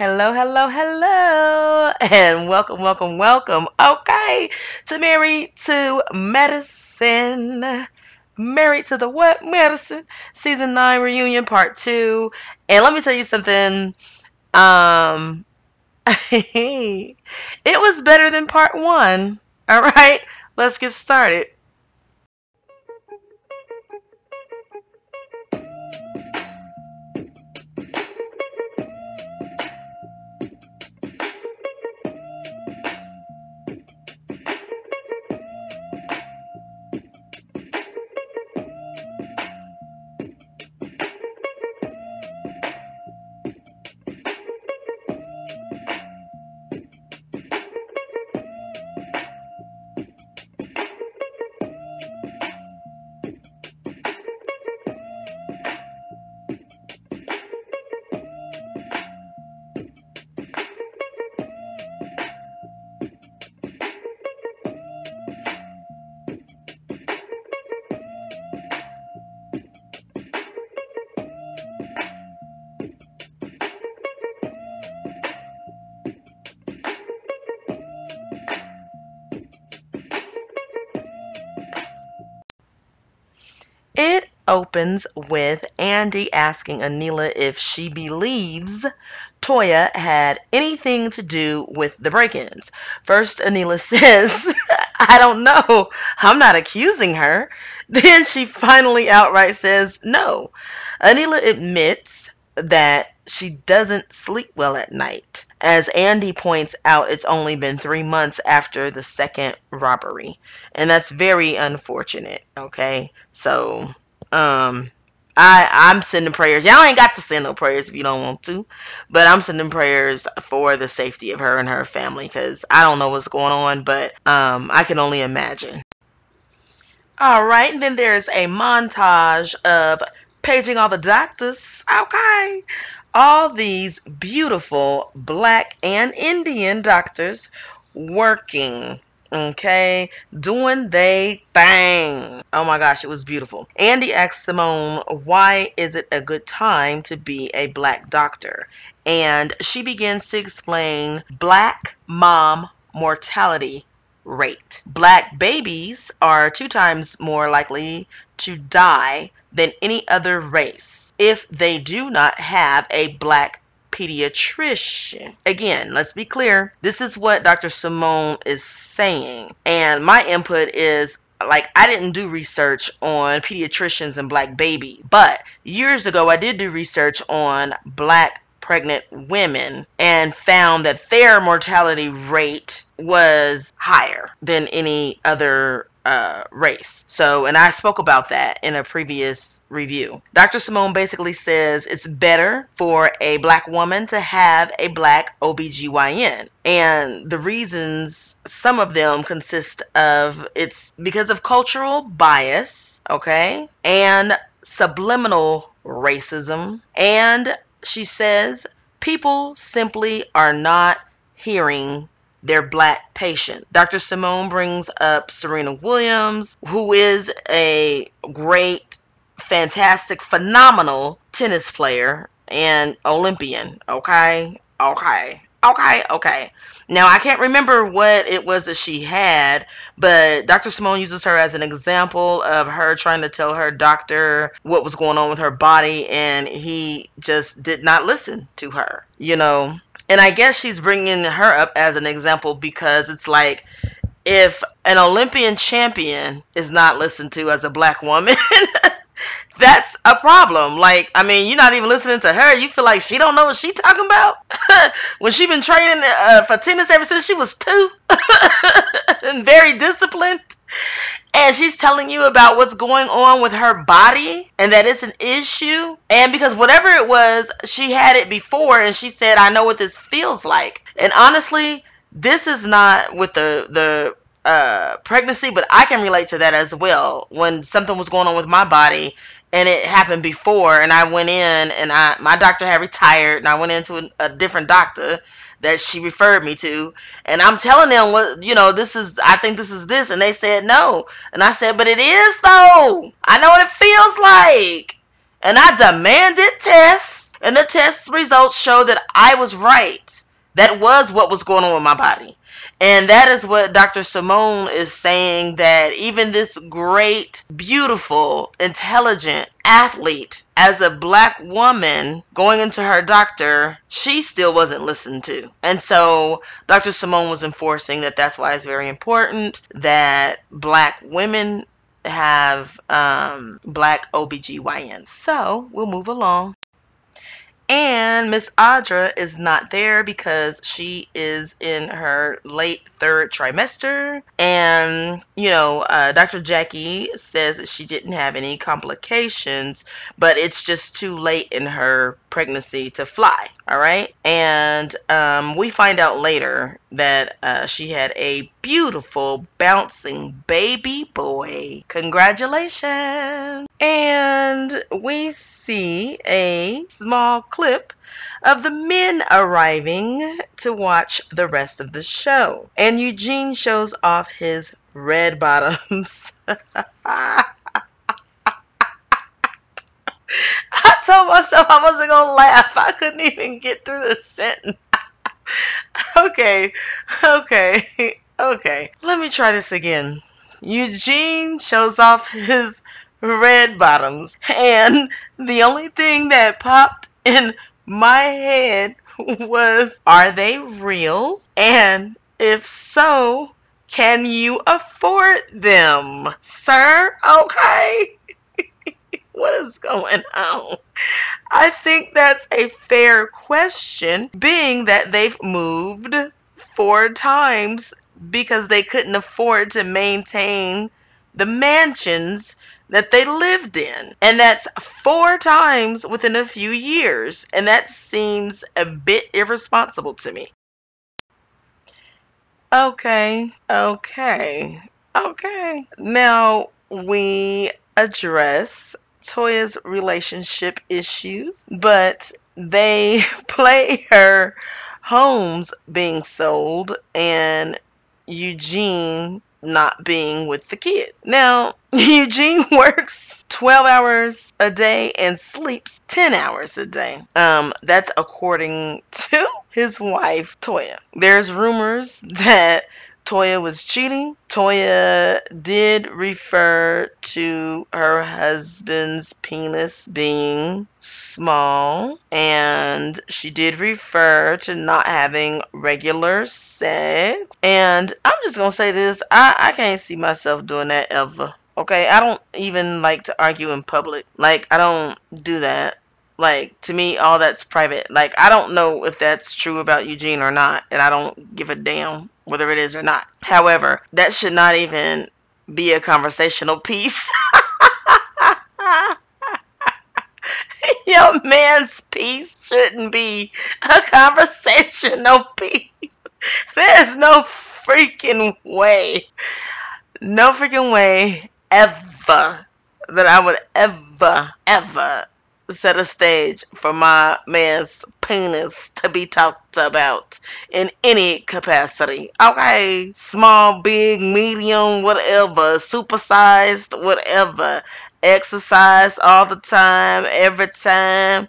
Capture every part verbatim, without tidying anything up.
Hello, hello, hello, and welcome, welcome, welcome, okay, to Married to Medicine, Married to the what? Medicine, Season nine Reunion Part two, and let me tell you something, um, it was better than Part one, all right, let's get started. It opens with Andy asking Anila if she believes Toya had anything to do with the break-ins. First, Anila says, I don't know. I'm not accusing her. Then she finally outright says no. Anila admits that she doesn't sleep well at night. As Andy points out, it's only been three months after the second robbery. And that's very unfortunate, okay? So, um, I, I'm sending prayers. Y'all ain't got to send no prayers if you don't want to. But I'm sending prayers for the safety of her and her family, because I don't know what's going on, but um, I can only imagine. All right, and then there's a montage of paging all the doctors, okay? All these beautiful black and Indian doctors working, okay, doing they thing. Oh my gosh, it was beautiful. Andy asked Simone, why is it a good time to be a black doctor? And she begins to explain black mom mortality rate. Black babies are two times more likely to die than any other race if they do not have a black pediatrician. Again, let's be clear. This is what Doctor Simone is saying. And my input is, like, I didn't do research on pediatricians and black babies, but years ago I did do research on black pregnant women and found that their mortality rate was higher than any other uh, race. So, and I spoke about that in a previous review. Doctor Simone basically says it's better for a black woman to have a black O B G Y N. And the reasons, some of them consist of, it's because of cultural bias, okay, and subliminal racism, and she says people simply are not hearing their black patient. Doctor Simone brings up Serena Williams, who is a great, fantastic, phenomenal tennis player and Olympian. Okay, okay, okay, okay. Now, I can't remember what it was that she had, but Doctor Simone uses her as an example of her trying to tell her doctor what was going on with her body, and he just did not listen to her, you know. And I guess she's bringing her up as an example because it's like, if an Olympian champion is not listened to as a black woman, that's a problem. Like, I mean, you're not even listening to her. You feel like she don't know what she talking about when she been training uh, for tennis ever since she was two and very disciplined. And she's telling you about what's going on with her body and that it's an issue. And because whatever it was, she had it before and she said, I know what this feels like. And honestly, this is not with the, the, uh, pregnancy, but I can relate to that as well. When something was going on with my body and it happened before, and I went in and I, my doctor had retired, and I went into a, a different doctor that she referred me to, and I'm telling them, what, you know, this is, I think this is this, and they said no, and I said, but it is though, I know what it feels like, and I demanded tests, And the test results show that I was right. That was what was going on with my body. And that is what Doctor Simone is saying, that even this great, beautiful, intelligent athlete, as a black woman going into her doctor, she still wasn't listened to. And so Doctor Simone was enforcing that that's why it's very important that black women have um, black O B G Y Ns. So we'll move along. And Miss Audra is not there because she is in her late third trimester. And, you know, uh, Doctor Jackie says that she didn't have any complications, but it's just too late in her pregnancy to fly. All right. And um, we find out later that uh, she had a beautiful bouncing baby boy. Congratulations. And we see a small clip of the men arriving to watch the rest of the show. And Eugene shows off his red bottoms. I told myself I wasn't going to laugh. I couldn't even get through the sentence. Okay, okay, okay. Let me try this again. Eugene shows off his red bottoms, and the only thing that popped in my head was, are they real? And if so, can you afford them, sir? Okay. What is going on? I think that's a fair question, being that they've moved four times because they couldn't afford to maintain the mansions that they lived in. And that's four times within a few years. And that seems a bit irresponsible to me. Okay, okay, okay. Now we address Toya's relationship issues, but they play her homes being sold and Eugene not being with the kid. Now, Eugene works twelve hours a day and sleeps ten hours a day. Um, that's according to his wife, Toya. There's rumors that Toya was cheating. Toya did refer to her husband's penis being small, and she did refer to not having regular sex. And I'm just gonna say this, I, I can't see myself doing that ever. Okay, I don't even like to argue in public. Like, I don't do that. Like, to me, all that's private. Like, I don't know if that's true about Eugene or not, and I don't give a damn whether it is or not. However, that should not even be a conversational piece. Your man's piece shouldn't be a conversational piece. There's no freaking way, no freaking way ever that I would ever, ever set a stage for my man's penis to be talked about in any capacity. Okay, small, big, medium, whatever, supersized, whatever, exercise all the time, every time,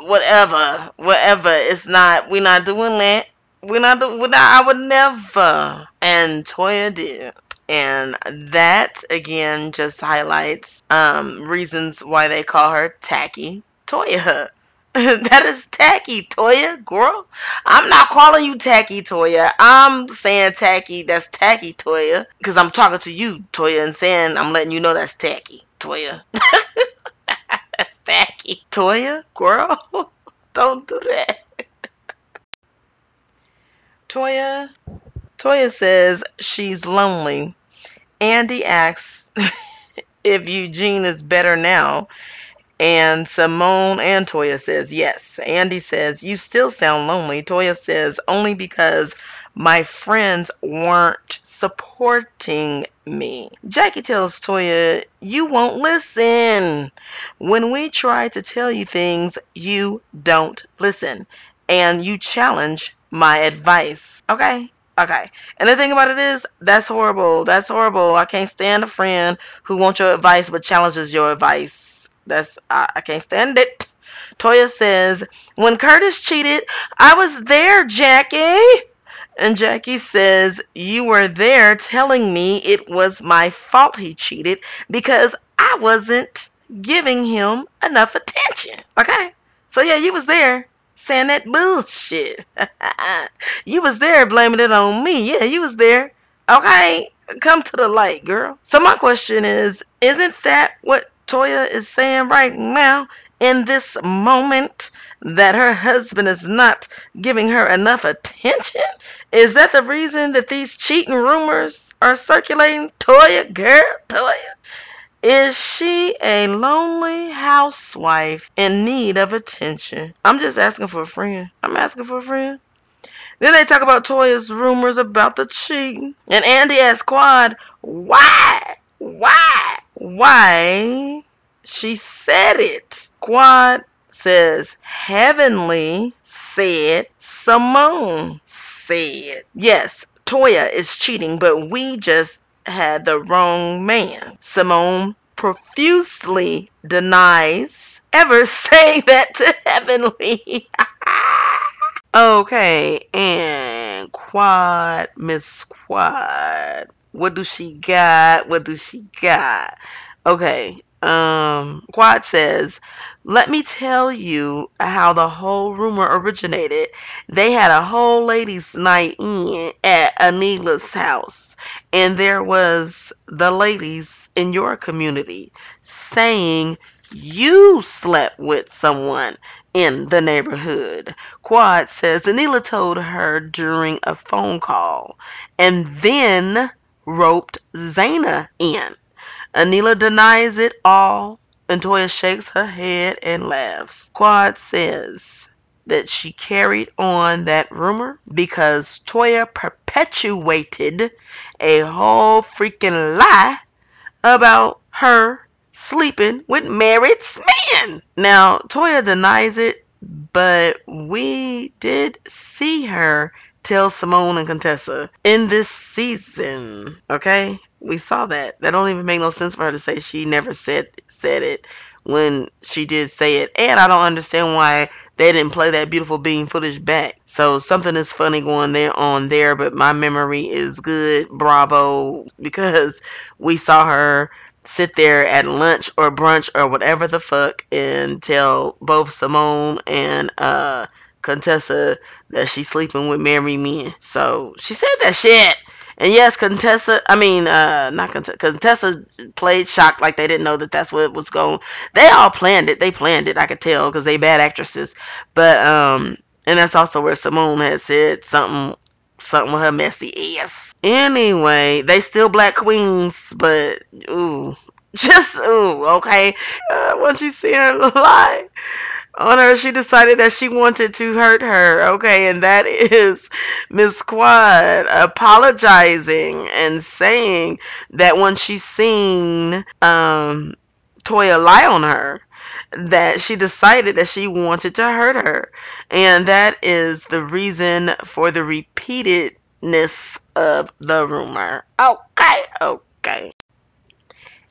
whatever, whatever. It's not, we're not doing that. We're not, we're not, I would never. And Toya did. And that, again, just highlights um, reasons why they call her Tacky Toya. That is Tacky Toya, girl. I'm not calling you Tacky Toya. I'm saying Tacky. That's Tacky Toya. Because I'm talking to you, Toya, and saying, I'm letting you know that's Tacky Toya. That's Tacky Toya, girl. Don't do that. Toya. Toya says she's lonely. Andy asks if Eugene is better now. And Simone and Toya says yes. Andy says, you still sound lonely. Toya says, only because my friends weren't supporting me. Jackie tells Toya, you won't listen. When we try to tell you things, you don't listen. And you challenge my advice. Okay? Okay, and the thing about it is, that's horrible. That's horrible. I can't stand a friend who wants your advice but challenges your advice. That's I, I can't stand it. Toya says, when Curtis cheated, I was there, Jackie. And Jackie says, you were there telling me it was my fault he cheated because I wasn't giving him enough attention. Okay. So, yeah, you was there saying that bullshit. You was there blaming it on me. Yeah, you was there. Okay. Come to the light, girl. So my question is, isn't that what Toya is saying right now in this moment, that her husband is not giving her enough attention? Is that the reason that these cheating rumors are circulating? Toya, girl, Toya. Is she a lonely housewife in need of attention? I'm just asking for a friend. I'm asking for a friend. Then they talk about Toya's rumors about the cheating. And Andy asks Quad, why? Why? Why? She said it. Quad says, Heavenly said, Simone said. Yes, Toya is cheating, but we just had the wrong man. Simone profusely denies ever saying that to Heavenly. Okay, and Quad, Miss Quad, what do she got? What do she got? Okay, um, Quad says, let me tell you how the whole rumor originated. They had a whole ladies' night in at Anila's house, and there was the ladies in your community saying you slept with someone in the neighborhood. Quad says Anila told her during a phone call and then roped Zayna in. Anila denies it all, and Toya shakes her head and laughs. Quad says that she carried on that rumor because Toya perpetuated a whole freaking lie about her sleeping with married men. Now, Toya denies it, but we did see her tell Simone and Contessa in this season. Okay, we saw that. That don't even make no sense for her to say she never said said it when she did say it. And I don't understand why they didn't play that beautiful bean footage back. So something is funny going there on there, but my memory is good. Bravo, because we saw her sit there at lunch or brunch or whatever the fuck and tell both Simone and uh, Contessa that she's sleeping with married men. So she said that shit. And yes, Contessa, I mean, uh, not Contessa, Contessa played shocked like they didn't know that that's what was going. They all planned it. They planned it. I could tell because they bad actresses. But, um, and that's also where Simone had said something Something with her messy ass. Anyway, they still black queens, but ooh, just ooh, okay. Uh, once you see her lie on her, she decided that she wanted to hurt her, okay, and that is Miss Quad apologizing and saying that when she's seen um, Toya lie on her, that she decided that she wanted to hurt her, and that is the reason for the repeatedness of the rumor. Okay, okay.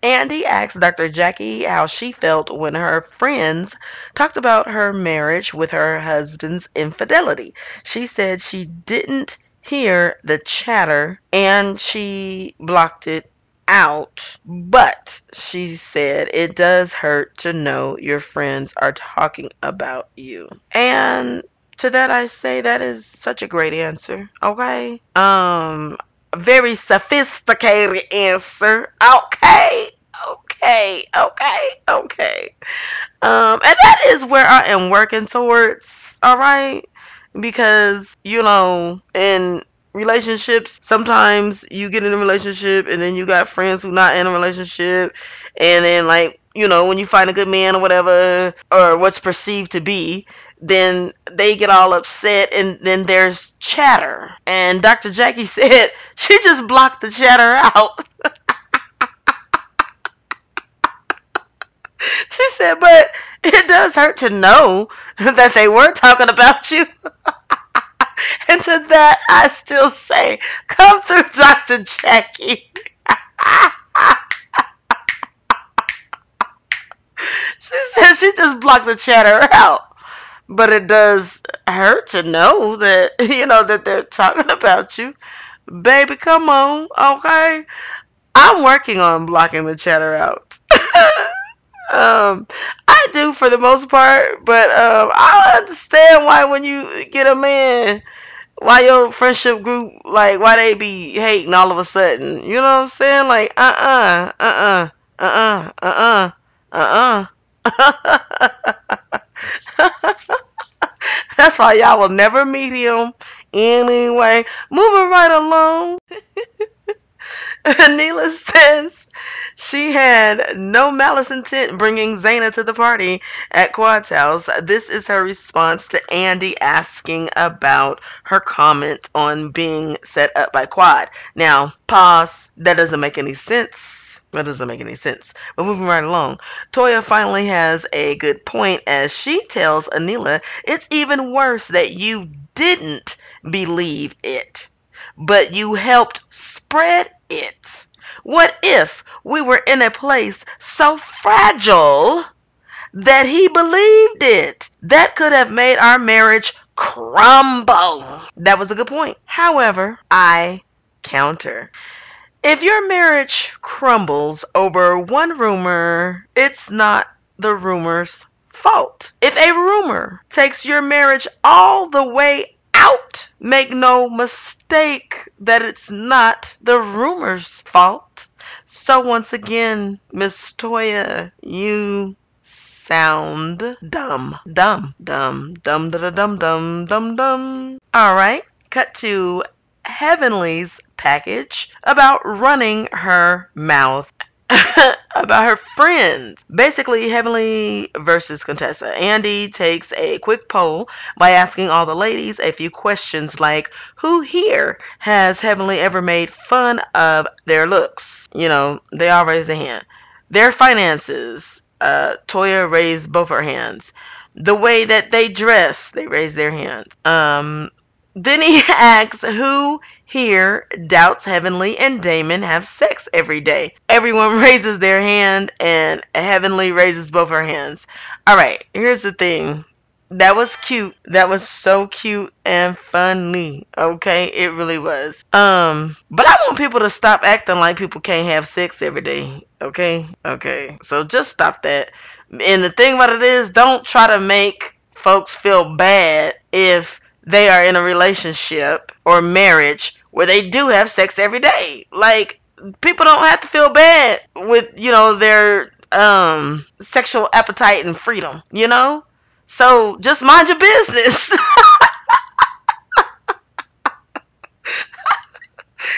Andy asked Doctor Jackie how she felt when her friends talked about her marriage with her husband's infidelity. She said she didn't hear the chatter and she blocked it out, but she said it does hurt to know your friends are talking about you. And to that I say that is such a great answer. Okay, um very sophisticated answer. Okay, okay, okay, okay. Um and that is where I am working towards, all right? Because you know, in relationships, sometimes you get in a relationship and then you got friends who not in a relationship, and then like, you know, when you find a good man or whatever, or what's perceived to be, then they get all upset and then there's chatter. And Doctor Jackie said she just blocked the chatter out. She said, but it does hurt to know that they were talking about you. And to that, I still say, come through, Doctor Jackie. She says she just blocked the chatter out. But it does hurt to know that, you know, that they're talking about you. Baby, come on, okay? I'm working on blocking the chatter out. um, I do for the most part, but um, I don't understand why when you get a man, why your friendship group, like, why they be hating all of a sudden. You know what I'm saying? Like, uh-uh, uh-uh, uh-uh, uh-uh, uh-uh. That's why y'all will never meet him anyway. Moving right along. Anila says she had no malice intent bringing Zayna to the party at Quad's house. This is her response to Andy asking about her comment on being set up by Quad. Now, pause. That doesn't make any sense. That doesn't make any sense. But moving right along, Toya finally has a good point as she tells Anila it's even worse that you didn't believe it, but you helped spread it. What if we were in a place so fragile that he believed it? That could have made our marriage crumble. That was a good point. However, I counter. If your marriage crumbles over one rumor, it's not the rumor's fault. If a rumor takes your marriage all the way out, make no mistake that it's not the rumor's fault. So once again, Miss Toya, you sound dumb. Dumb. Dumb. Dumb. Da, da, dum, dum. Dum. Dum. All right. Cut to Heavenly's package about running her mouth. About her friends. Basically, Heavenly versus Contessa. Andy takes a quick poll by asking all the ladies a few questions like, who here has Heavenly ever made fun of their looks? You know, they all raise a hand. Their finances. Uh, Toya raised both her hands. The way that they dress, they raised their hands. Um... Then he asks, who here doubts Heavenly and Damon have sex every day? Everyone raises their hand, and Heavenly raises both her hands. All right, here's the thing. That was cute. That was so cute and funny. Okay, it really was. Um, but I want people to stop acting like people can't have sex every day. Okay, okay. So just stop that. And the thing about it is, don't try to make folks feel bad if they are in a relationship or marriage where they do have sex every day. Like, people don't have to feel bad with, you know, their um, sexual appetite and freedom, you know? So, just mind your business.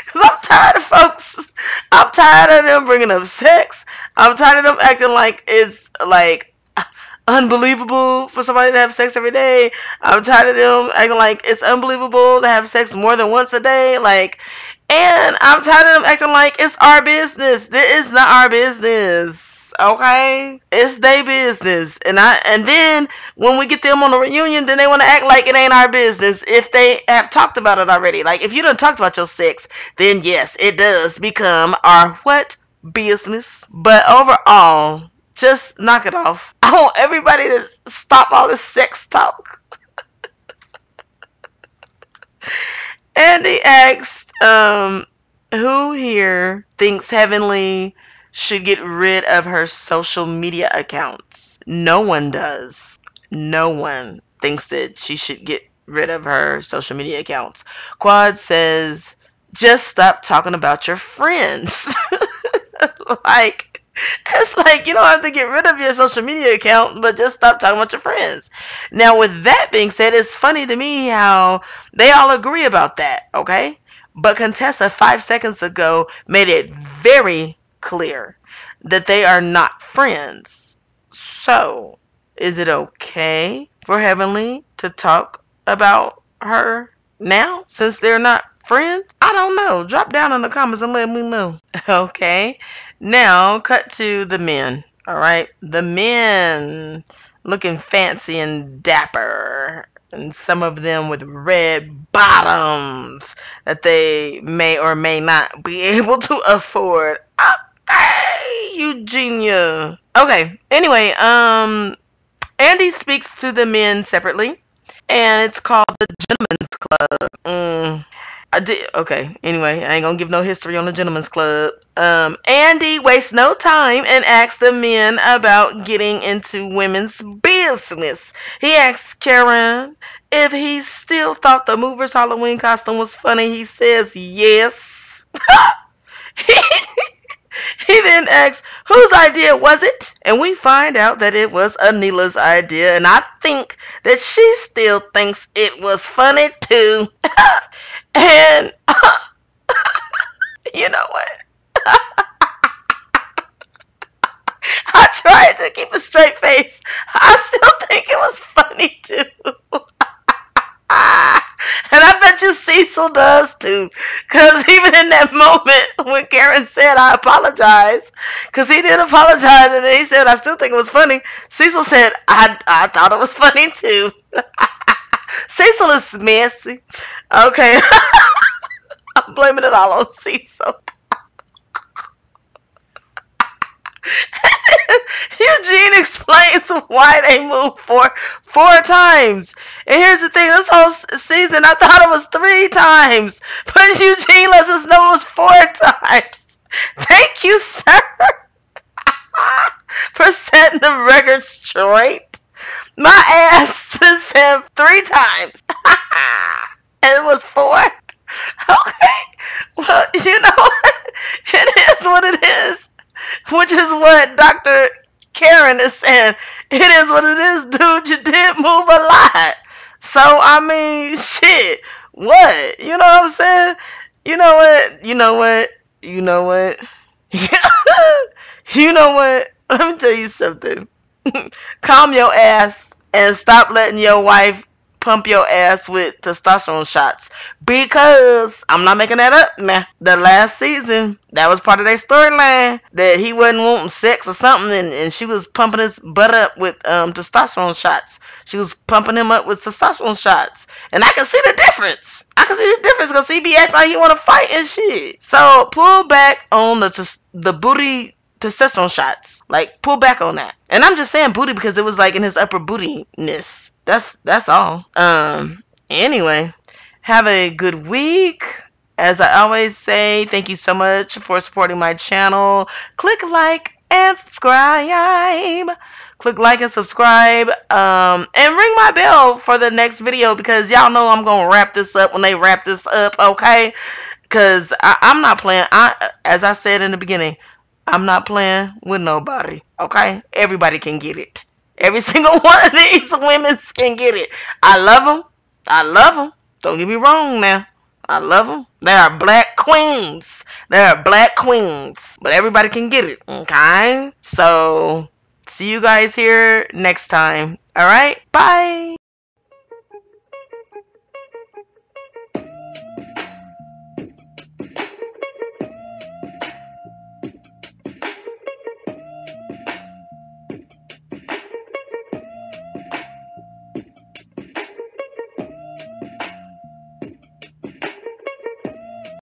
Because I'm tired of folks. I'm tired of them bringing up sex. I'm tired of them acting like it's, like, unbelievable for somebody to have sex every day. I'm tired of them acting like it's unbelievable to have sex more than once a day. Like, and I'm tired of them acting like it's our business. This is not our business, okay? It's their business. And I and then when we get them on a reunion, then they want to act like it ain't our business if they have talked about it already. Like, if you done talked about your sex, then yes, it does become our what? Business. But overall, just knock it off. I want everybody to stop all this sex talk. Andy asked, um, who here thinks Heavenly should get rid of her social media accounts? No one does. No one thinks that she should get rid of her social media accounts. Quad says, just stop talking about your friends. Like, it's like, you don't have to get rid of your social media account, but just stop talking about your friends. Now, with that being said, it's funny to me how they all agree about that, okay? But Contessa, five seconds ago, made it very clear that they are not friends. So, is it okay for Heavenly to talk about her now, since they're not friends? I don't know. Drop down in the comments and let me know. Okay. Now, cut to the men. All right. The men looking fancy and dapper. And some of them with red bottoms that they may or may not be able to afford. Okay. Eugenia. Okay. Anyway, um, Andy speaks to the men separately, and it's called the Gentleman's Club. Mm. I did, okay, anyway, I ain't gonna give no history on the Gentleman's Club. Um, Andy wastes no time and asks the men about getting into women's business. He asks Karen if he still thought the Movers Halloween costume was funny. He says yes. He then asks, whose idea was it? And we find out that it was Anila's idea, and I think that she still thinks it was funny too. And uh, you know what? I tried to keep a straight face. I still think it was funny too. And I bet you Cecil does too, because even in that moment when Karen said, I apologize, because he did apologize, and then he said, I still think it was funny, Cecil said, I, I thought it was funny too. Cecil is messy. Okay. I'm blaming it all on Cecil. Eugene explains why they moved four, four times. And here's the thing, this whole season I thought it was three times, but Eugene lets us know it was four times. Thank you, sir, for setting the record straight. My ass was him three times. And it was four. Okay. Well, you know what? It is what it is. Which is what Doctor Karen is saying. It is what it is, dude. You did move a lot. So, I mean, shit. What? You know what I'm saying? You know what? You know what? You know what? You know what? Let me tell you something. Calm your ass and stop letting your wife pump your ass with testosterone shots, because I'm not making that up, man. The last season, that was part of their storyline, that he wasn't wanting sex or something, and, and she was pumping his butt up with um, testosterone shots. She was pumping him up with testosterone shots, and I can see the difference. I can see the difference, because he be acting like he want to fight and shit. So pull back on the the booty testosterone shots. Like, pull back on that. And I'm just saying booty because it was like in his upper bootiness. That's that's all. Um anyway, have a good week. As I always say, thank you so much for supporting my channel. Click like and subscribe. Click like and subscribe. Um and ring my bell for the next video, because y'all know I'm gonna wrap this up when they wrap this up, okay? Cause I, I'm not playing. I as I said in the beginning, I'm not playing with nobody, okay? Everybody can get it. Every single one of these women can get it. I love them. I love them. Don't get me wrong now. I love them. They are black queens. They are black queens. But everybody can get it, okay? So, see you guys here next time. All right? Bye.